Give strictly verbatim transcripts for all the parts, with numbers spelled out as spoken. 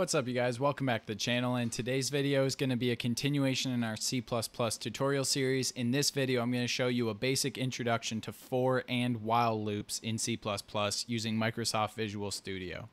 What's up, you guys? Welcome back to the channel, and today's video is going to be a continuation in our C plus plus tutorial series. In this video, I'm going to show you a basic introduction to for and while loops in C plus plus using Microsoft Visual Studio.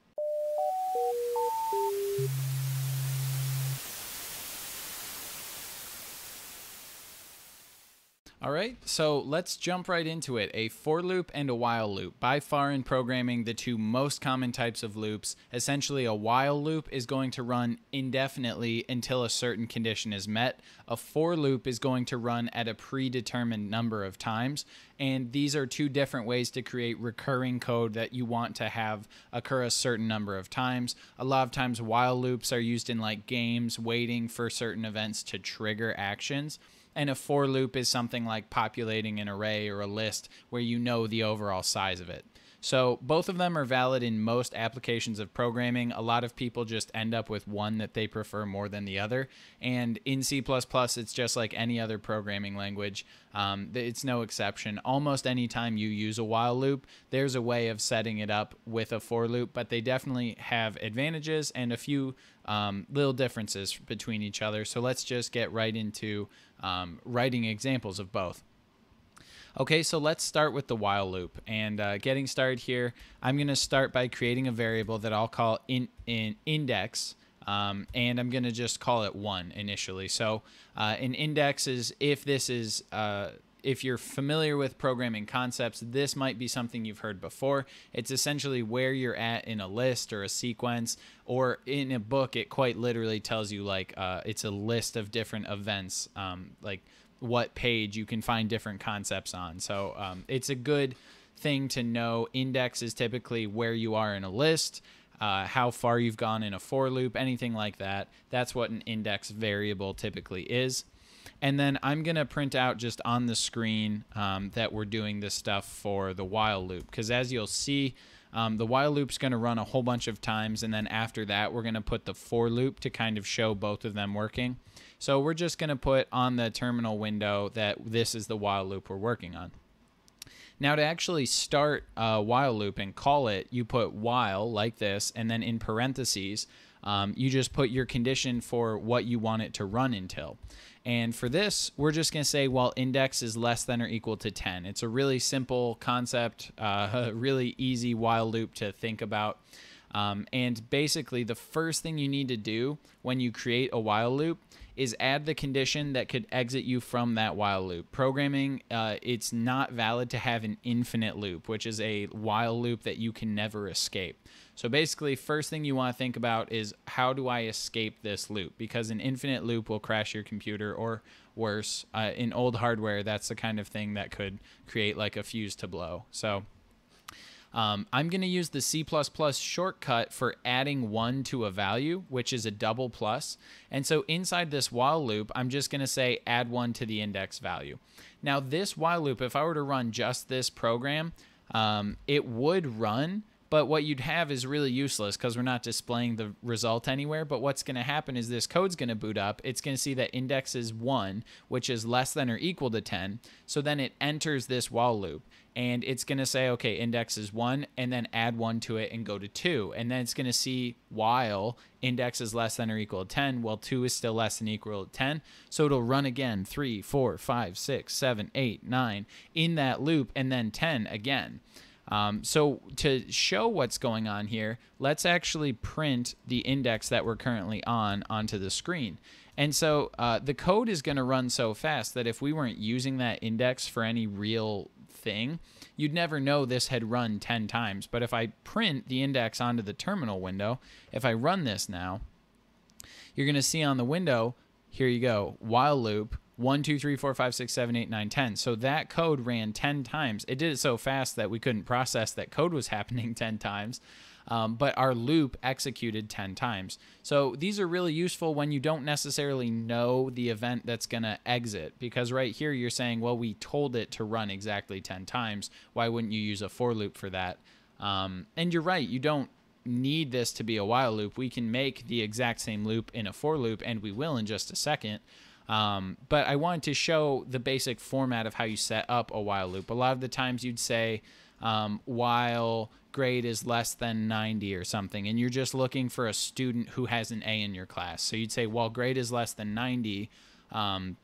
All right, so let's jump right into it. A for loop and a while loop. By far in programming, the two most common types of loops. Essentially, a while loop is going to run indefinitely until a certain condition is met. A for loop is going to run at a predetermined number of times. And these are two different ways to create recurring code that you want to have occur a certain number of times. A lot of times, while loops are used in like games, waiting for certain events to trigger actions. And a for loop is something like populating an array or a list where you know the overall size of it. So both of them are valid in most applications of programming. A lot of people just end up with one that they prefer more than the other. And in C plus plus, it's just like any other programming language. Um, it's no exception. Almost any time you use a while loop, there's a way of setting it up with a for loop, but they definitely have advantages and a few um, little differences between each other. So let's just get right into um, writing examples of both. Okay, so let's start with the while loop. And uh, getting started here, I'm going to start by creating a variable that I'll call in, in index. Um, and I'm going to just call it one initially. So uh, an index is, if this is, uh, if you're familiar with programming concepts, this might be something you've heard before. It's essentially where you're at in a list or a sequence, or in a book, it quite literally tells you like uh, it's a list of different events, um, like what page you can find different concepts on. So um, it's a good thing to know. Index is typically where you are in a list, uh, how far you've gone in a for loop, anything like that. That's what an index variable typically is. And then I'm going to print out just on the screen um, that we're doing this stuff for the while loop, because as you'll see, Um, the while loop's going to run a whole bunch of times, and then after that we're going to put the for loop to kind of show both of them working. So we're just going to put on the terminal window that this is the while loop we're working on. Now to actually start a while loop and call it, you put while like this, and then in parentheses um, you just put your condition for what you want it to run until. And for this, we're just going to say, well, index is less than or equal to ten. It's a really simple concept, uh, a really easy while loop to think about. Um, and basically, the first thing you need to do when you create a while loop is add the condition that could exit you from that while loop. Programming, uh, it's not valid to have an infinite loop, which is a while loop that you can never escape. So basically, first thing you want to think about is, how do I escape this loop? Because an infinite loop will crash your computer, or worse, uh, in old hardware, that's the kind of thing that could create like a fuse to blow. So Um, I'm going to use the C plus plus shortcut for adding one to a value, which is a double plus. And so inside this while loop, I'm just going to say add one to the index value. Now this while loop, if I were to run just this program, um, it would run, but what you'd have is really useless because we're not displaying the result anywhere. But what's going to happen is this code's going to boot up. It's going to see that index is one, which is less than or equal to ten. So then it enters this while loop. And it's going to say, okay, index is one, and then add one to it and go to two. And then it's going to see while index is less than or equal to ten, well, two is still less than or equal to ten. So it'll run again, three, four, five, six, seven, eight, nine in that loop, and then ten again. Um, so to show what's going on here, let's actually print the index that we're currently on onto the screen. And so uh, the code is going to run so fast that if we weren't using that index for any real thing, you'd never know this had run ten times. But if I print the index onto the terminal window, if I run this now, you're going to see on the window, here you go, while loop, one, two, three, four, five, six, seven, eight, nine, ten. So that code ran ten times. It did it so fast that we couldn't process that code was happening ten times, um, but our loop executed ten times. So these are really useful when you don't necessarily know the event that's going to exit, because right here you're saying, well, we told it to run exactly ten times. Why wouldn't you use a for loop for that? Um, and you're right, you don't need this to be a while loop. We can make the exact same loop in a for loop, and we will in just a second. Um, but I wanted to show the basic format of how you set up a while loop. A lot of the times you'd say um, while grade is less than ninety or something, and you're just looking for a student who has an A in your class. So you'd say, while grade is less than ninety, um,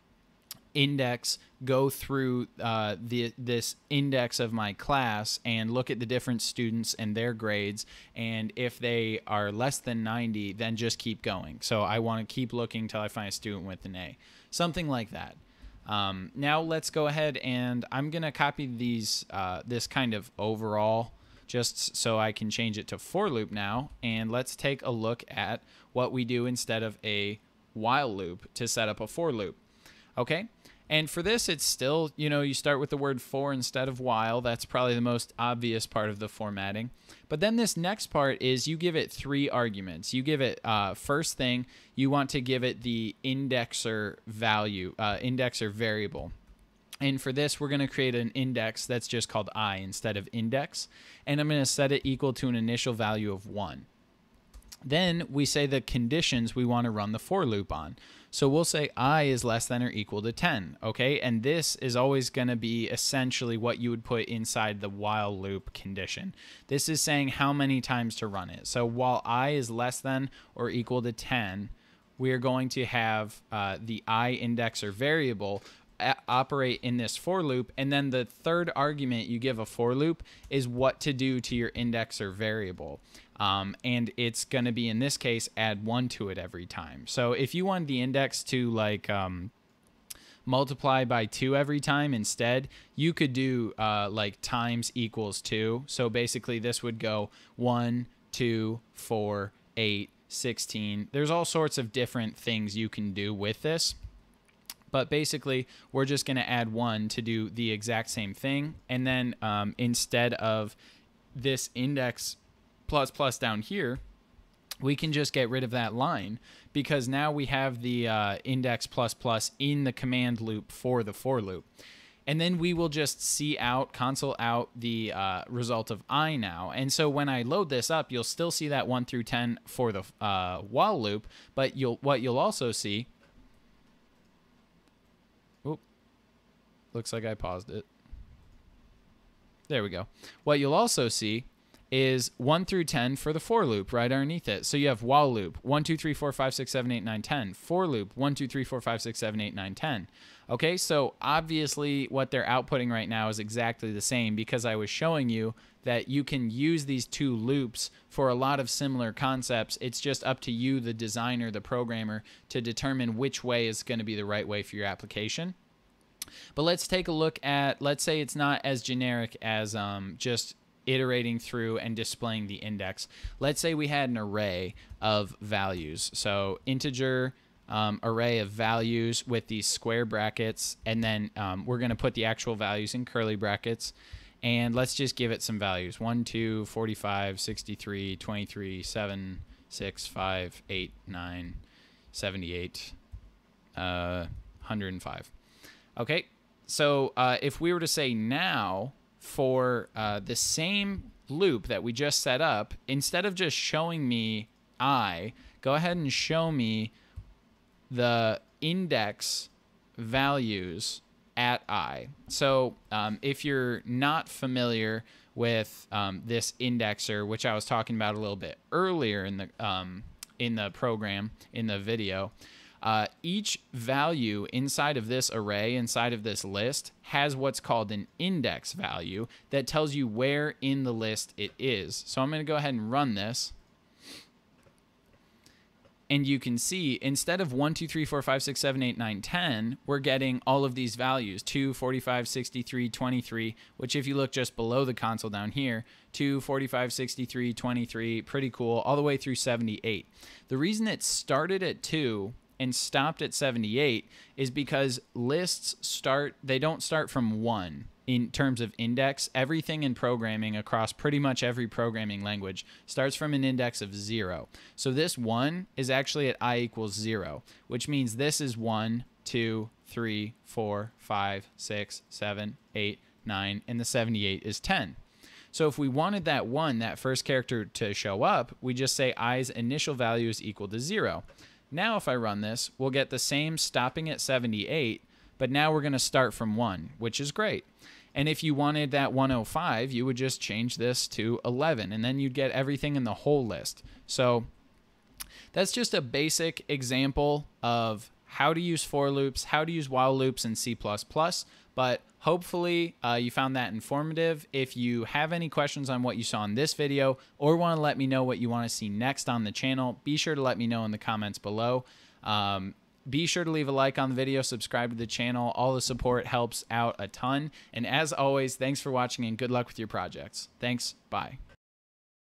index, go through uh, the, this index of my class and look at the different students and their grades, and if they are less than ninety, then just keep going. So I want to keep looking till I find a student with an A, something like that. Um, now let's go ahead, and I'm gonna copy these uh, this kind of overall just so I can change it to for loop now, and let's take a look at what we do instead of a while loop to set up a for loop. Okay, and for this, it's still, you know, you start with the word for instead of while. That's probably the most obvious part of the formatting. But then this next part is you give it three arguments. You give it, uh, first thing, you want to give it the indexer value, uh, indexer variable. And for this, we're going to create an index that's just called I instead of index. And I'm going to set it equal to an initial value of one. Then we say the conditions we want to run the for loop on. So we'll say I is less than or equal to ten, okay? And this is always going to be essentially what you would put inside the while loop condition. This is saying how many times to run it. So while I is less than or equal to ten, we are going to have uh, the I indexer variable operate in this for loop, and then the third argument you give a for loop is what to do to your indexer variable, um, and it's going to be, in this case, add one to it every time. So if you want the index to like um, multiply by two every time, instead you could do uh, like times equals two. So basically this would go one, two, four, eight, sixteen. There's all sorts of different things you can do with this. But basically, we're just going to add one to do the exact same thing. And then um, instead of this index plus plus down here, we can just get rid of that line, because now we have the uh, index plus plus in the command loop for the for loop. And then we will just see out, console out the uh, result of I now. And so when I load this up, you'll still see that one through ten for the uh, while loop. But you'll what you'll also see... Looks like I paused it. There we go. What you'll also see is one through ten for the for loop right underneath it. So you have while loop, one, two, three, four, five, six, seven, eight, nine, ten. For loop, one, two, three, four, five, six, seven, eight, nine, ten. Okay, so obviously what they're outputting right now is exactly the same, because I was showing you that you can use these two loops for a lot of similar concepts. It's just up to you, the designer, the programmer, to determine which way is going to be the right way for your application. But let's take a look at, let's say it's not as generic as um, just iterating through and displaying the index. Let's say we had an array of values. So integer um, array of values with these square brackets, and then um, we're going to put the actual values in curly brackets. And let's just give it some values. one, two, forty-five, sixty-three, twenty-three, seven, six, five, eight, nine, seventy-eight, uh, one hundred five. Okay, so uh, if we were to say now for uh, the same loop that we just set up, instead of just showing me I, go ahead and show me the index values at I. So um, if you're not familiar with um, this indexer, which I was talking about a little bit earlier in the, um, in the program, in the video, Uh, each value inside of this array, inside of this list, has what's called an index value that tells you where in the list it is. So I'm going to go ahead and run this. And you can see, instead of one, two, three, four, five, six, seven, eight, nine, ten, we're getting all of these values, two, forty-five, sixty-three, twenty-three, which if you look just below the console down here, two, forty-five, sixty-three, twenty-three, pretty cool, all the way through seventy-eight. The reason it started at two and stopped at seventy-eight is because lists start, they don't start from one in terms of index. Everything in programming across pretty much every programming language starts from an index of zero. So this one is actually at I equals zero, which means this is one, two, three, four, five, six, seven, eight, nine, and the seventy-eight is ten. So if we wanted that one, that first character to show up, we just say I's initial value is equal to zero. Now if I run this, we'll get the same stopping at seventy-eight, but now we're going to start from one, which is great. And if you wanted that one oh five, you would just change this to eleven, and then you'd get everything in the whole list. So that's just a basic example of how to use for loops, how to use while loops in C plus plus, but hopefully uh, you found that informative. If you have any questions on what you saw in this video or want to let me know what you want to see next on the channel, be sure to let me know in the comments below. Um, Be sure to leave a like on the video, subscribe to the channel. All the support helps out a ton. And as always, thanks for watching and good luck with your projects. Thanks. Bye.